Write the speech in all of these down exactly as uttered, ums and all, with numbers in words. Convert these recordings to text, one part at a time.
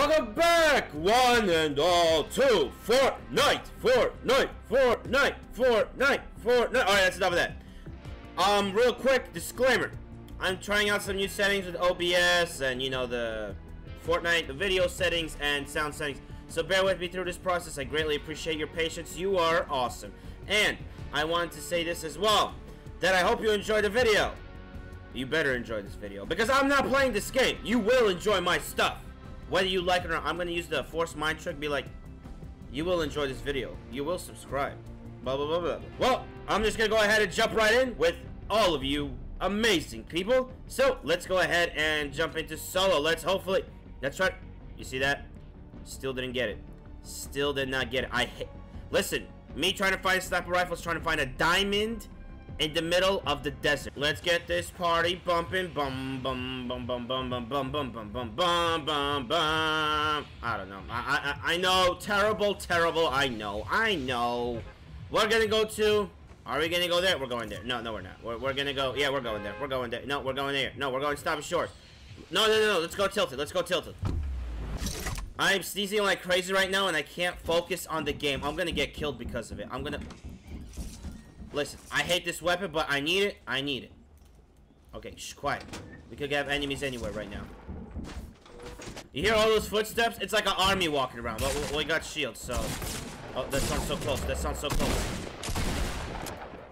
Welcome back, one and all, to Fortnite, Fortnite, Fortnite, Fortnite, Fortnite. All right, that's enough of that. Um, real quick disclaimer: I'm trying out some new settings with O B S and you know the Fortnite, the video settings and sound settings. So bear with me through this process. I greatly appreciate your patience. You are awesome. And I wanted to say this as well: that I hope you enjoy the video. You better enjoy this video because I'm not playing this game. You will enjoy my stuff. Whether you like it or not, I'm gonna use the force mind trick. Be like, you will enjoy this video. You will subscribe. Blah blah blah blah. Well, I'm just gonna go ahead and jump right in with all of you amazing people. So let's go ahead and jump into solo. Let's hopefully. That's right. You see that? Still didn't get it. Still did not get it. I hate. Listen, me trying to find sniper rifles, trying to find a diamond in the middle of the desert. Let's get this party bumping. Bum bum bum bum bum bum bum bum bum bum bum bum bum. I don't know. I I I know. Terrible, terrible. I know. I know. We're gonna go to. Are we gonna go there? We're going there. No, no, we're not. We're we're gonna go. Yeah, we're going there. We're going there. No, we're going there. No, we're going stop short. No, no, no, no. Let's go tilted. Let's go tilted. I'm sneezing like crazy right now, and I can't focus on the game. I'm gonna get killed because of it. I'm gonna. Listen, I hate this weapon, but I need it. I need it. Okay, shh, quiet. We could have enemies anywhere right now. You hear all those footsteps? It's like an army walking around. Well, we got shields, so... Oh, that sounds so close. That sounds so close.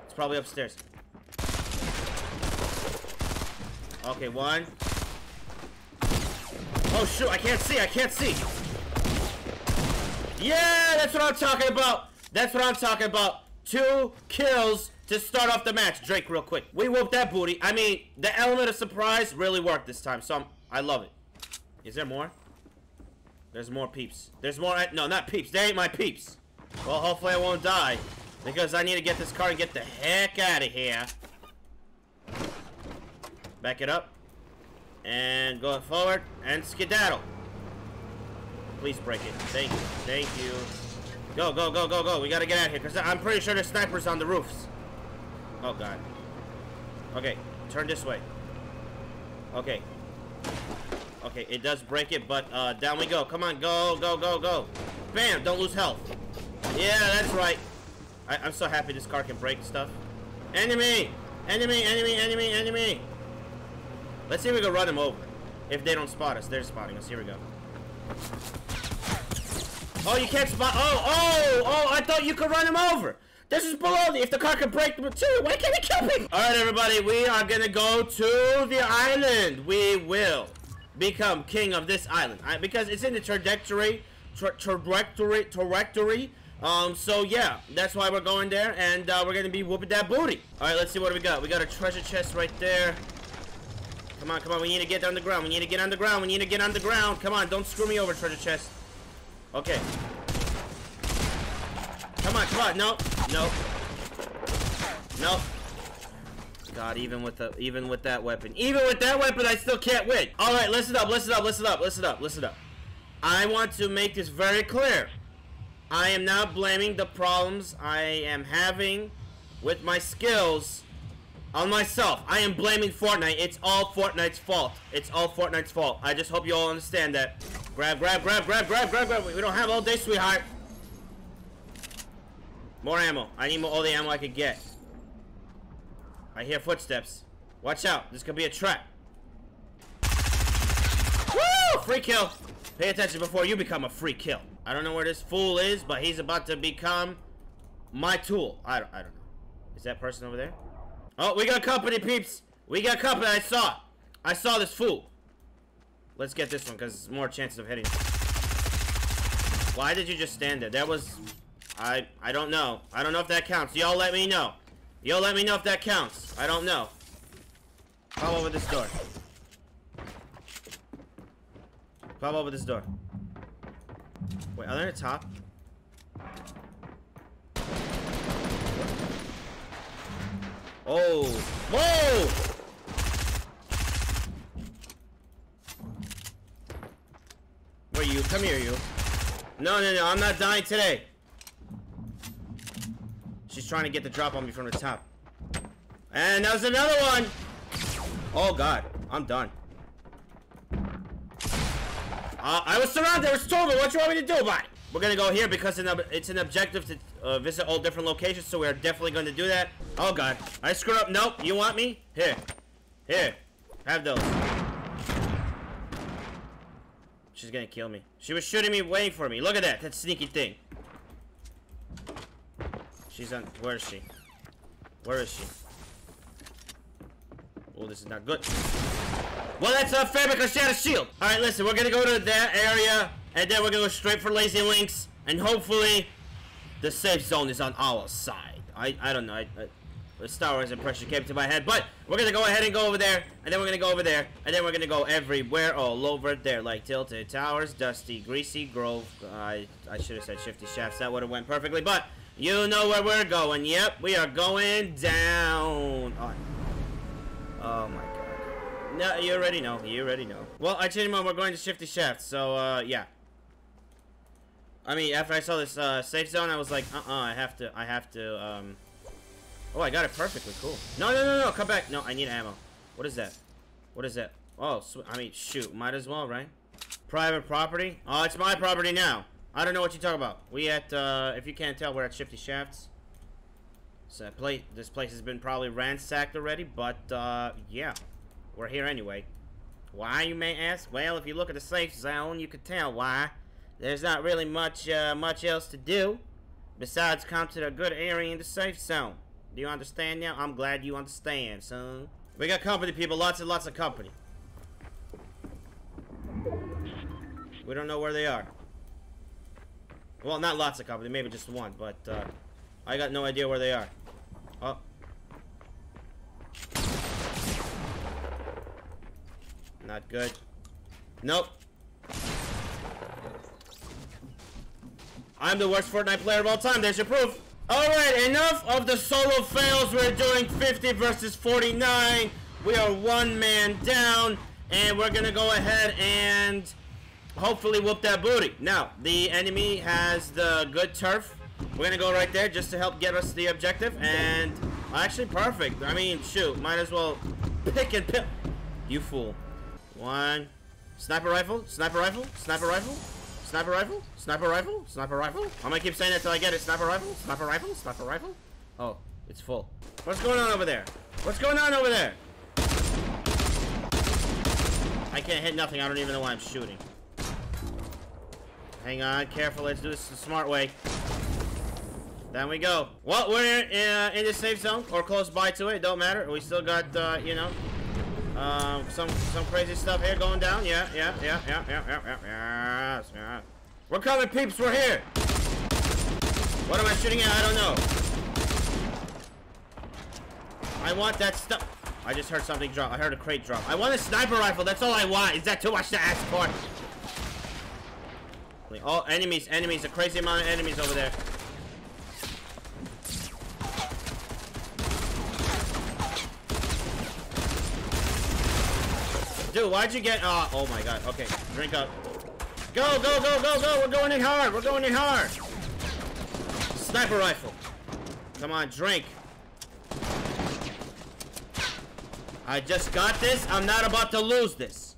It's probably upstairs. Okay, one. Oh, shoot. I can't see. I can't see. Yeah, that's what I'm talking about. That's what I'm talking about. Two kills to start off the match. Drake, real quick. We whooped that booty. I mean, the element of surprise really worked this time, so I'm, I love it. Is there more? There's more peeps. There's more. No, not peeps. They ain't my peeps. Well, hopefully I won't die, because I need to get this car and get the heck out of here. Back it up. And go forward. And skedaddle. Please break it. Thank you. Thank you. Go, go, go, go, go. We gotta get out of here, because I'm pretty sure there's snipers on the roofs. Oh, God. Okay, turn this way. Okay. Okay, it does break it, but uh, down we go. Come on, go, go, go, go. Bam, don't lose health. Yeah, that's right. I I'm so happy this car can break stuff. Enemy! Enemy, enemy, enemy, enemy! Let's see if we can run them over. If they don't spot us, they're spotting us. Here we go. Oh, you can't spot. Oh, oh, oh, I thought you could run him over. This is below me. If the car can break them too, why can't we kill me? All right, everybody, we are going to go to the island. We will become king of this island. I, because it's in the trajectory, tra trajectory, trajectory. Um, so, yeah, that's why we're going there, and uh, we're going to be whooping that booty. All right, let's see what we got. We got a treasure chest right there. Come on, come on, we need to get on the ground. We need to get on the ground. We need to get on the ground. Come on, don't screw me over, treasure chest. Okay. Come on, come on. No, no, no. God, even with the, even with that weapon, even with that weapon, I still can't win. All right, listen up, listen up, listen up, listen up, listen up. I want to make this very clear. I am not blaming the problems I am having with my skills on myself. I am blaming Fortnite. It's all Fortnite's fault. It's all Fortnite's fault. I just hope you all understand that. Grab, grab, grab, grab, grab, grab, grab. We don't have all day, sweetheart. More ammo. I need all the ammo I could get. I hear footsteps. Watch out. This could be a trap. Woo! Free kill. Pay attention before you become a free kill. I don't know where this fool is, but he's about to become my tool. I don't, I don't know. Is that person over there? Oh, we got company, peeps. We got company. I saw. I saw this fool. Let's get this one, because more chances of hitting. Why did you just stand there? That was... I I don't know. I don't know if that counts. Y'all let me know. Y'all let me know if that counts. I don't know. Pop over this door. Pop over this door. Wait, are they at the top? Oh. Whoa! You come here, you. No, no, no, I'm not dying today. She's trying to get the drop on me from the top. And that was another one. Oh, God, I'm done. Uh, I was surrounded. It was total. What you want me to do about it? We're gonna go here because it's an objective to uh, visit all different locations, so we're definitely gonna do that. Oh god, I screwed up. Nope. You want me? Here, here. Have those. She's gonna kill me. She was shooting me, waiting for me. Look at that. That sneaky thing. She's on. Where is she? Where is she? Oh, this is not good. Well, that's not fair because she had a shield. All right, listen, we're gonna go to that area, and then we're gonna go straight for Lazy Links, and hopefully, the safe zone is on our side. I I don't know. I, I, the Star Wars impression came to my head, but we're gonna go ahead and go over there, and then we're gonna go over there, and then we're gonna go everywhere all over there, like Tilted Towers, Dusty, Greasy Grove. Uh, I I should have said Shifty Shafts. That would have went perfectly, but you know where we're going. Yep, we are going down. Oh, oh my god. No, you already know. You already know. Well, I changed my mind. We're going to Shifty Shafts. So, uh, yeah. I mean, after I saw this uh, safe zone, I was like, uh-uh, I have to, I have to, um... Oh, I got it perfectly. Cool. No, no, no, no. Come back. No, I need ammo. What is that? What is that? Oh, sw I mean, shoot. Might as well, right? Private property? Oh, it's my property now. I don't know what you talk about. We at, uh, if you can't tell, we're at Shifty Shafts. So, play this place has been probably ransacked already, but, uh, yeah. We're here anyway. Why, you may ask? Well, if you look at the safe zone, you could tell why. There's not really much uh, much else to do besides come to the good area in the safe zone. Do you understand now? I'm glad you understand, son. We got company, people. Lots and lots of company. We don't know where they are. Well, not lots of company. Maybe just one, but uh, I got no idea where they are. Oh. Not good. Nope. I'm the worst Fortnite player of all time. There's your proof. Alright, enough of the solo fails. We're doing fifty versus forty-nine. We are one man down. And we're going to go ahead and hopefully whoop that booty. Now, the enemy has the good turf. We're going to go right there just to help get us the objective. And actually, perfect. I mean, shoot. Might as well pick and pick. You fool. One. Sniper rifle, sniper rifle, sniper rifle, sniper rifle, sniper rifle, sniper rifle. I'm gonna keep saying that till I get it. Sniper rifle, sniper rifle, sniper rifle. Oh, it's full. What's going on over there? What's going on over there? I can't hit nothing. I don't even know why I'm shooting. Hang on, careful. Let's do this the smart way. Then we go. Well, we're uh, in the safe zone or close by to it. Don't matter. We still got, uh, you know. Um, some some crazy stuff here going down. Yeah, yeah, yeah, yeah, yeah, yeah, yeah, yeah, yeah. We're coming, peeps. We're here. What am I shooting at? I don't know. I want that stuff. I just heard something drop. I heard a crate drop. I want a sniper rifle. That's all I want. Is that too much to ask for? Oh, enemies, enemies. A crazy amount of enemies over there. Dude, why'd you get... Uh, oh, my God. Okay, drink up. Go, go, go, go, go. We're going in hard. We're going in hard. Sniper rifle. Come on, drink. I just got this. I'm not about to lose this.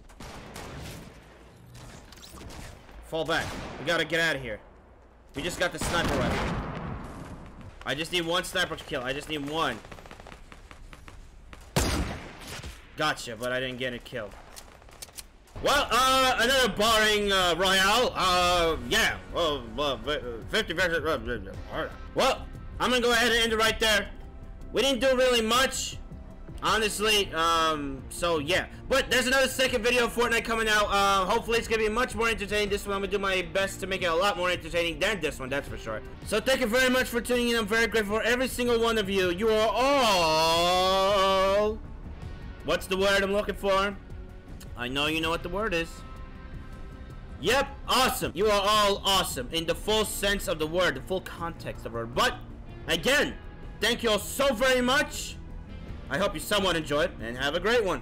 Fall back. We got to get out of here. We just got the sniper rifle. I just need one sniper kill. I just need one. Gotcha, but I didn't get a kill. Well, uh, another boring, uh, Royale, uh, yeah, well, uh, fifty versus, uh, well, I'm gonna go ahead and end it right there. We didn't do really much, honestly, um, so, yeah, but there's another second video of Fortnite coming out, uh, hopefully it's gonna be much more entertaining. This one, I'm gonna do my best to make it a lot more entertaining than this one, that's for sure. So, thank you very much for tuning in. I'm very grateful for every single one of you. You are all... What's the word I'm looking for? I know you know what the word is. Yep, awesome. You are all awesome in the full sense of the word, the full context of the word. But, again, thank you all so very much. I hope you somewhat enjoyed and have a great one.